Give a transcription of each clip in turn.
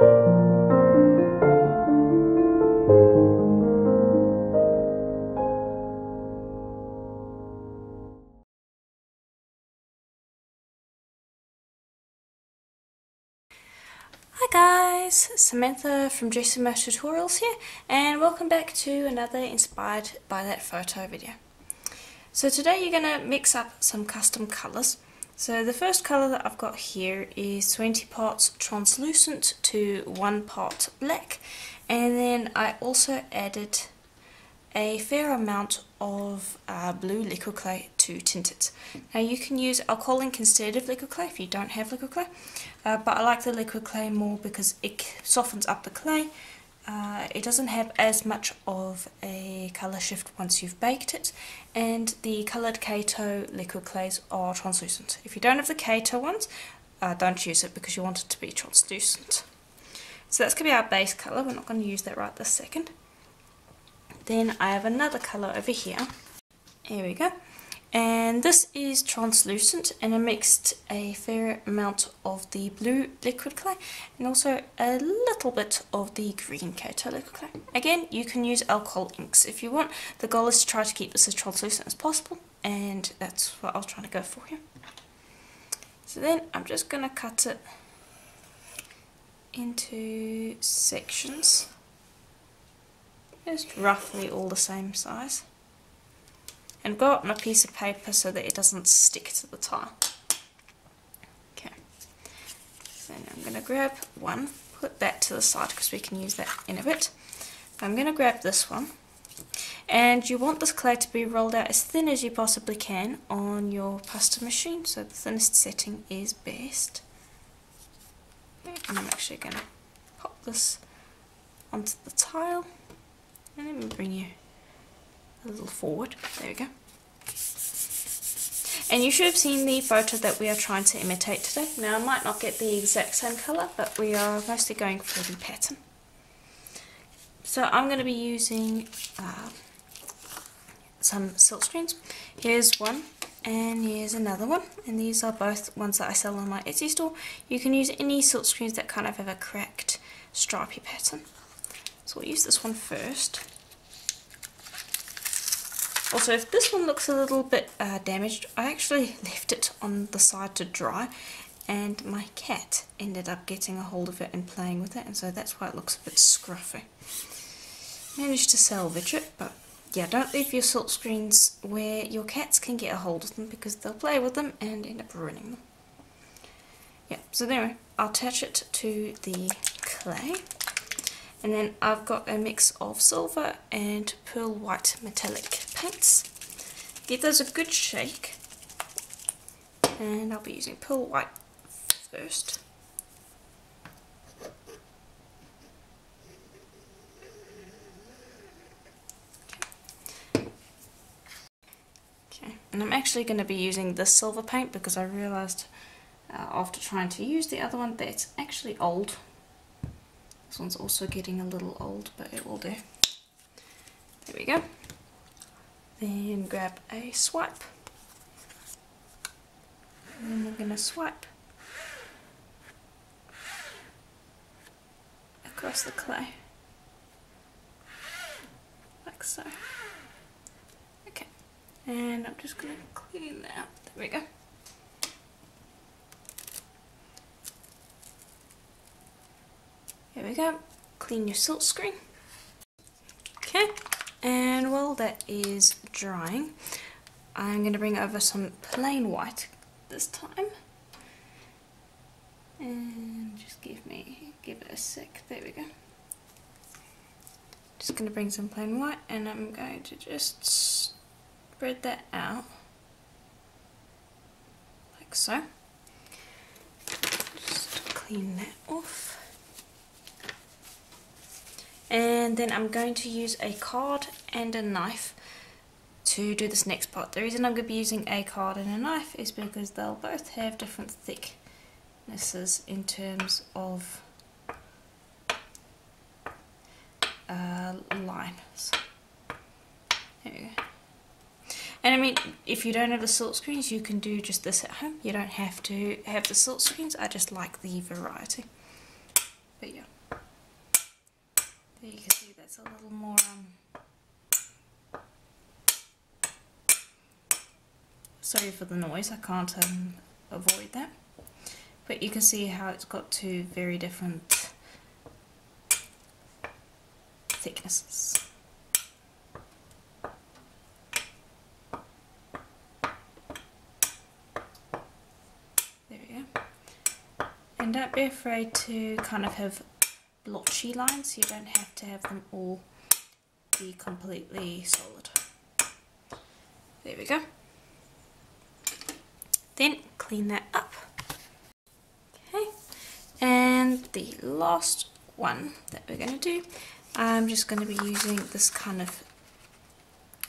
Hi guys, Samantha from Jessama Tutorials here, and welcome back to another Inspired by that Photo video. So today you're going to mix up some custom colours. So the first colour that I've got here is 20 pots translucent to 1 pot black, and then I also added a fair amount of blue liquid clay to tint it. Now you can use alcohol ink instead of liquid clay if you don't have liquid clay, but I like the liquid clay more because it softens up the clay. It doesn't have as much of a colour shift once you've baked it, and the coloured Kato liquid clays are translucent. If you don't have the Kato ones, don't use it because you want it to be translucent. So that's going to be our base colour. We're not going to use that right this second. Then I have another colour over here, here we go, and this is translucent, and I mixed a fair amount of the blue liquid clay and also a little bit of the green Kato liquid clay. Again, you can use alcohol inks if you want. The goal is to try to keep this as translucent as possible, and that's what I was trying to go for here. So then I'm just going to cut it into sections. Just roughly all the same size, and go up on a piece of paper so that it doesn't stick to the tile. Okay, then I'm going to grab one, put that to the side because we can use that in a bit. I'm going to grab this one, and you want this clay to be rolled out as thin as you possibly can on your pasta machine, so the thinnest setting is best. Okay, and I'm actually going to pop this onto the tile. And let me bring you a little forward, there we go. And you should have seen the photo that we are trying to imitate today. Now I might not get the exact same colour, but we are mostly going for the pattern. So I'm going to be using some silk screens. Here's one, and here's another one, and these are both ones that I sell on my Etsy store. You can use any silk screens that kind of have a cracked stripy pattern. So we'll use this one first. Also, if this one looks a little bit damaged, I actually left it on the side to dry, and my cat ended up getting a hold of it and playing with it, and so that's why it looks a bit scruffy. Managed to salvage it, but yeah, don't leave your silk screens where your cats can get a hold of them, because they'll play with them and end up ruining them. Yeah, so anyway, I'll attach it to the clay. And then I've got a mix of silver and pearl white metallic paints. Give those a good shake, and I'll be using pearl white first. Okay, and I'm actually going to be using this silver paint because I realised after trying to use the other one that it's actually old. This one's also getting a little old, but it will do. There we go. Then grab a swipe. And we're going to swipe across the clay. Like so. Okay. And I'm just going to clean that up. There we go. There we go, clean your silk screen. Okay, and while that is drying, I'm going to bring over some plain white this time. And just give it a sec, there we go. Just going to bring some plain white, and I'm going to just spread that out, like so. Just clean that off. And then I'm going to use a card and a knife to do this next part. The reason I'm going to be using a card and a knife is because they'll both have different thicknesses in terms of lines. There we go. And I mean, if you don't have the silk screens, you can do just this at home. You don't have to have the silk screens. I just like the variety. But yeah. it's a little more sorry for the noise, I can't avoid that, but you can see how it's got two very different thicknesses. There we go. And don't be afraid to kind of have blotchy lines, so you don't have to have them all be completely solid. There we go. Then clean that up. Okay, and the last one that we're going to do, I'm just going to be using this kind of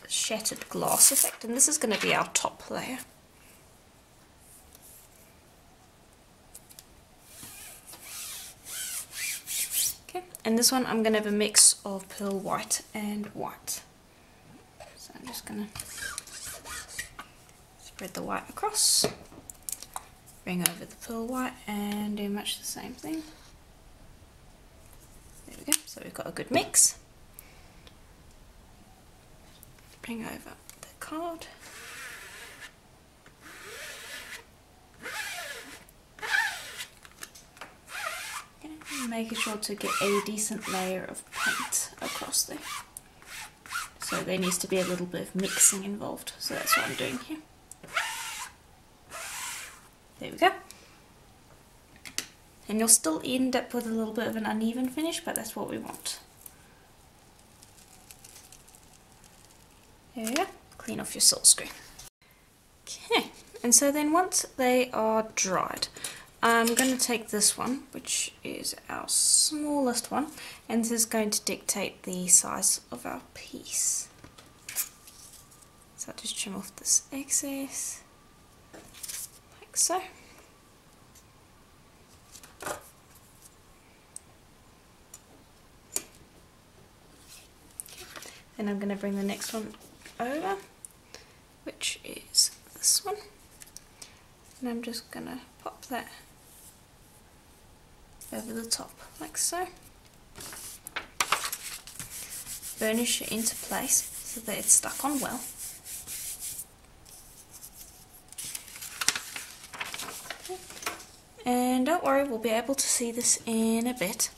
shattered glass effect, and this is going to be our top layer. Okay, and this one I'm going to have a mix of pearl white and white. So I'm just going to spread the white across, bring over the pearl white and do much the same thing. There we go, so we've got a good mix. Bring over the card. And making sure to get a decent layer of paint across there. So there needs to be a little bit of mixing involved, so that's what I'm doing here. There we go. And you'll still end up with a little bit of an uneven finish, but that's what we want. There we go. Clean off your silkscreen. Okay, and so then once they are dried, I'm going to take this one, which is our smallest one, and this is going to dictate the size of our piece. So I'll just trim off this excess. So, then I'm going to bring the next one over, which is this one, and I'm just going to pop that over the top, like so. Burnish it into place so that it's stuck on well. And don't worry, we'll be able to see this in a bit.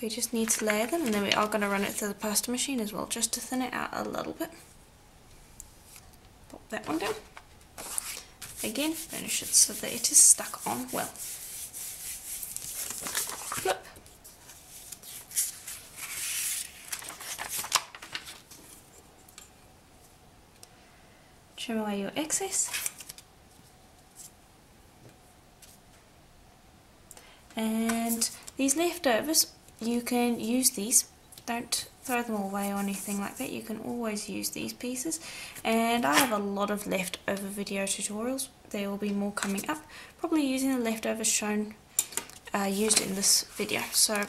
We just need to layer them, and then we are going to run it through the pasta machine as well, just to thin it out a little bit. Pop that one down. Again, finish it so that it is stuck on well. Flip. Trim away your excess. And these leftovers, you can use these, don't throw them away or anything like that, you can always use these pieces. And I have a lot of leftover video tutorials, there will be more coming up, probably using the leftovers shown, used in this video, so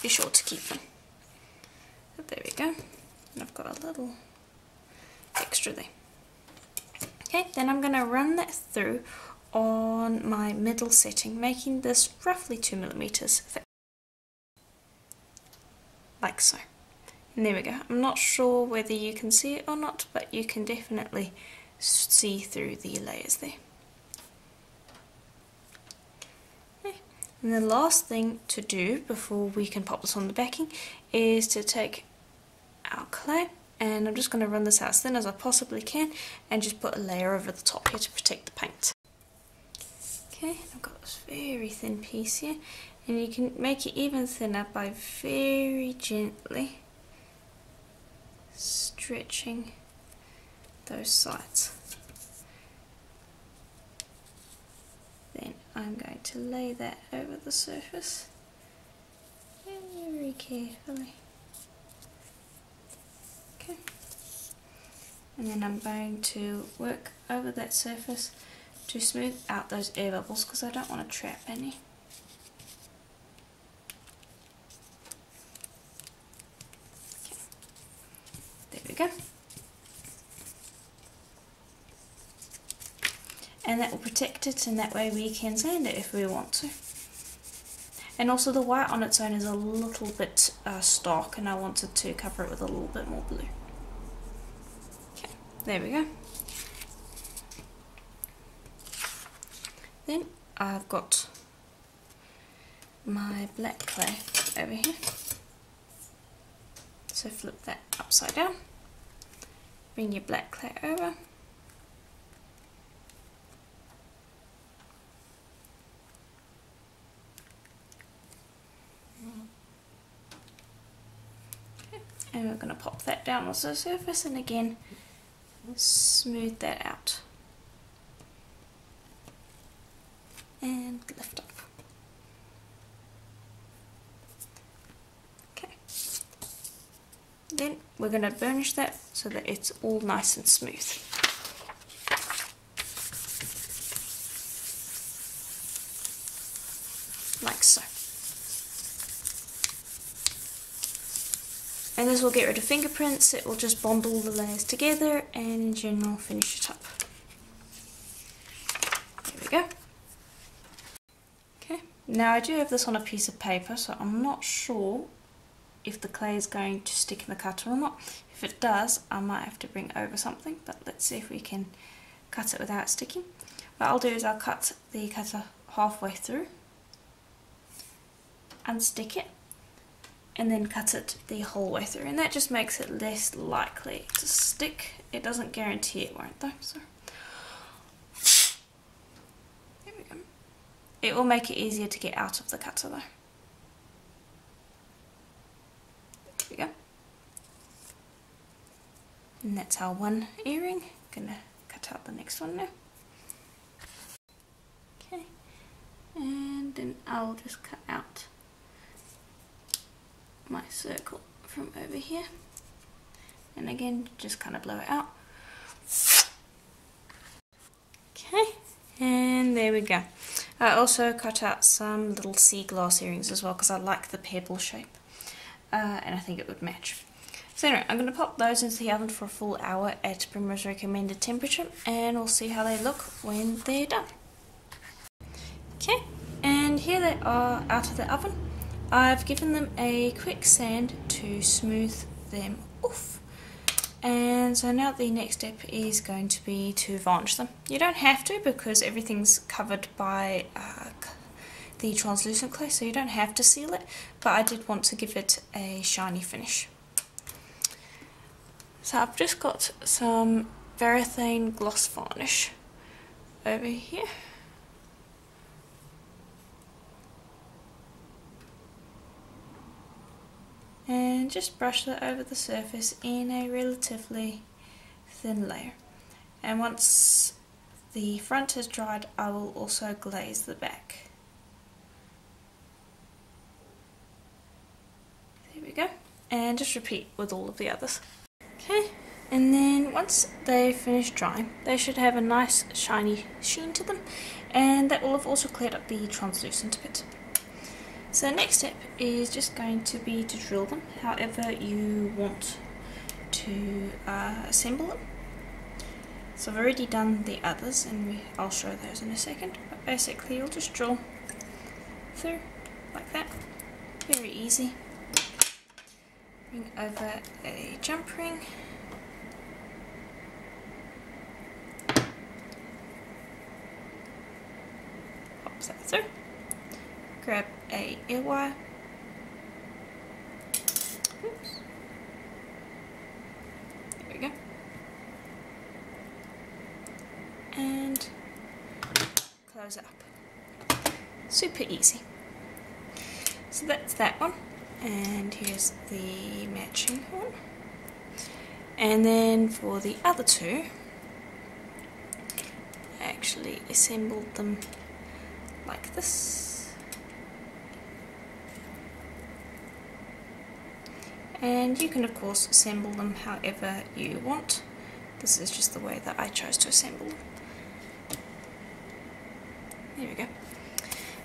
be sure to keep them. But there we go, and I've got a little extra there. Okay, then I'm going to run that through on my middle setting, making this roughly 2 millimeters thick, like so. And there we go. I'm not sure whether you can see it or not, but you can definitely see through the layers there. Okay. And the last thing to do before we can pop this on the backing is to take our clay, and I'm just going to run this out as thin as I possibly can and just put a layer over the top here to protect the paint. Okay, I've got this very thin piece here, and you can make it even thinner by very gently stretching those sides. Then I'm going to lay that over the surface very carefully. Okay, and then I'm going to work over that surface to smooth out those air bubbles, because I don't want to trap any. Okay. There we go. And that will protect it, and that way we can sand it if we want to. And also the white on its own is a little bit stark, and I wanted to cover it with a little bit more blue. Okay, there we go. Then I've got my black clay over here. So flip that upside down, bring your black clay over, okay. And we're going to pop that down onto the surface and again smooth that out and lift up. Then we're going to burnish that so that it's all nice and smooth. Like so. And this will get rid of fingerprints, it will just bond all the layers together and in general finish it up. There we go. Okay, now I do have this on a piece of paper, so I'm not sure if the clay is going to stick in the cutter or not. If it does, I might have to bring over something, but let's see if we can cut it without sticking. What I'll do is I'll cut the cutter halfway through, unstick it, and then cut it the whole way through, and that just makes it less likely to stick. It doesn't guarantee it won't though, so there we go. It will make it easier to get out of the cutter though. There we go. And that's our one earring. Gonna cut out the next one now. Okay, and then I'll just cut out my circle from over here, and again just kind of blow it out. Okay, and there we go. I also cut out some little sea glass earrings as well because I like the pebble shape. And I think it would match. So anyway, I'm going to pop those into the oven for a full hour at Primrose recommended temperature, and we'll see how they look when they're done. Okay, and here they are out of the oven. I've given them a quick sand to smooth them off. And so now the next step is going to be to varnish them. You don't have to because everything's covered by the translucent clay, so you don't have to seal it, but I did want to give it a shiny finish. So I've just got some Varathane gloss varnish over here. And just brush that over the surface in a relatively thin layer. And once the front has dried, I will also glaze the back. Go, and just repeat with all of the others. Okay, and then once they finish drying, they should have a nice shiny sheen to them, and that will have also cleared up the translucent bit. So the next step is just going to be to drill them however you want to assemble them. So I've already done the others, and I'll show those in a second, but basically you'll just drill through like that, very easy. Bring over a jump ring, pop that through, grab a ear wire, oops, there we go, and close it up. Super easy. So that's that one. And here's the matching one. And then for the other two, I actually assembled them like this. And you can of course assemble them however you want. This is just the way that I chose to assemble them. There we go.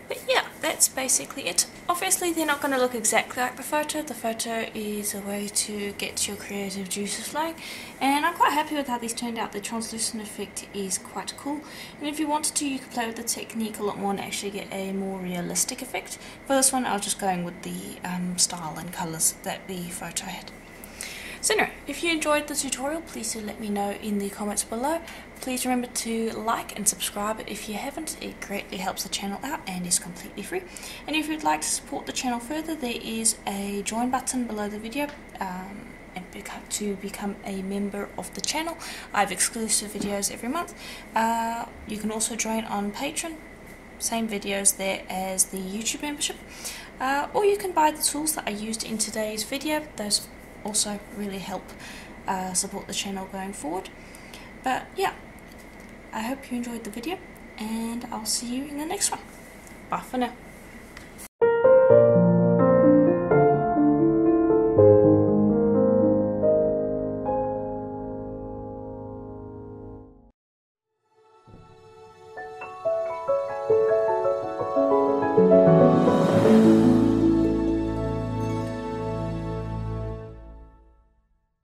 But yeah, that's basically it. Obviously they're not going to look exactly like the photo. The photo is a way to get your creative juices flowing, and I'm quite happy with how these turned out. The translucent effect is quite cool, and if you wanted to you could play with the technique a lot more and actually get a more realistic effect. For this one I was just going with the style and colours that the photo had. So anyway, if you enjoyed the tutorial, please do let me know in the comments below. Please remember to like and subscribe if you haven't. It greatly helps the channel out and is completely free. And if you'd like to support the channel further, there is a join button below the video and to become a member of the channel. I have exclusive videos every month. You can also join on Patreon. Same videos there as the YouTube membership. Or you can buy the tools that I used in today's video. Those also really help support the channel going forward. But yeah, I hope you enjoyed the video and I'll see you in the next one. Bye for now.